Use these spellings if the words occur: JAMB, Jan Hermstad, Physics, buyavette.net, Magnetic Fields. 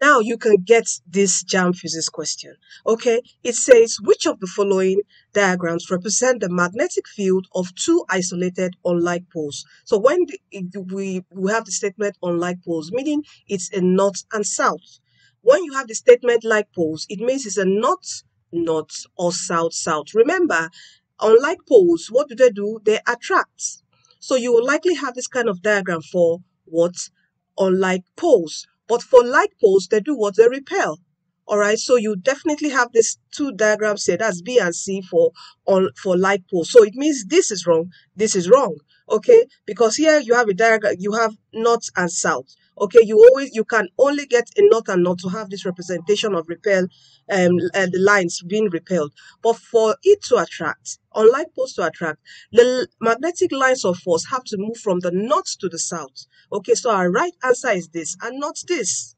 Now you can get this JAMB physics question. Okay, it says, which of the following diagrams represent the magnetic field of two isolated unlike poles? So when we have the statement unlike poles, meaning it's a north and south. When you have the statement like poles, it means it's a north or south. Remember, unlike poles, what do? They attract. So you will likely have this kind of diagram for what? Unlike poles. But for like poles, they do what? They repel. All right. So you definitely have these two diagrams here. That's B and C for like poles. So it means this is wrong. This is wrong. Okay. Because here you have a diagram. You have north and south. Okay. You can only get a north and north to have this representation of repel and the lines being repelled. But for it to attract, unlike poles to attract, the magnetic lines of force have to move from the north to the south. Okay, so our right answer is this and not this.